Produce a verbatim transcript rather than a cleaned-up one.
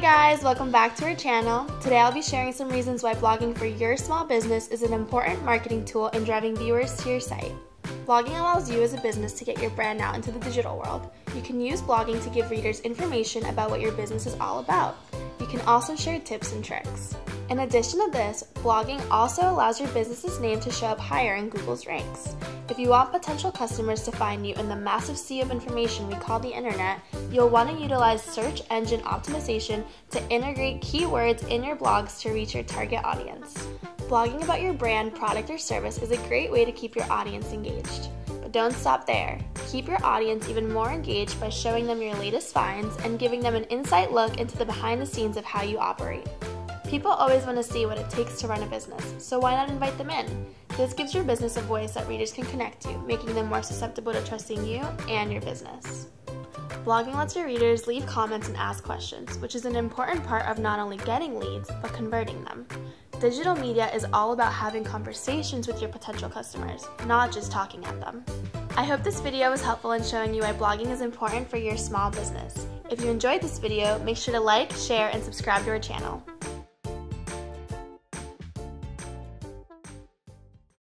Hi guys, welcome back to our channel. Today I'll be sharing some reasons why blogging for your small business is an important marketing tool in driving viewers to your site. Blogging allows you as a business to get your brand out into the digital world. You can use blogging to give readers information about what your business is all about. You can also share tips and tricks. In addition to this, blogging also allows your business's name to show up higher in Google's ranks. If you want potential customers to find you in the massive sea of information we call the internet, you'll want to utilize search engine optimization to integrate keywords in your blogs to reach your target audience. Blogging about your brand, product, or service is a great way to keep your audience engaged. But don't stop there. Keep your audience even more engaged by showing them your latest finds and giving them an inside look into the behind the scenes of how you operate. People always want to see what it takes to run a business, so why not invite them in? This gives your business a voice that readers can connect to, making them more susceptible to trusting you and your business. Blogging lets your readers leave comments and ask questions, which is an important part of not only getting leads, but converting them. Digital media is all about having conversations with your potential customers, not just talking at them. I hope this video was helpful in showing you why blogging is important for your small business. If you enjoyed this video, make sure to like, share, and subscribe to our channel.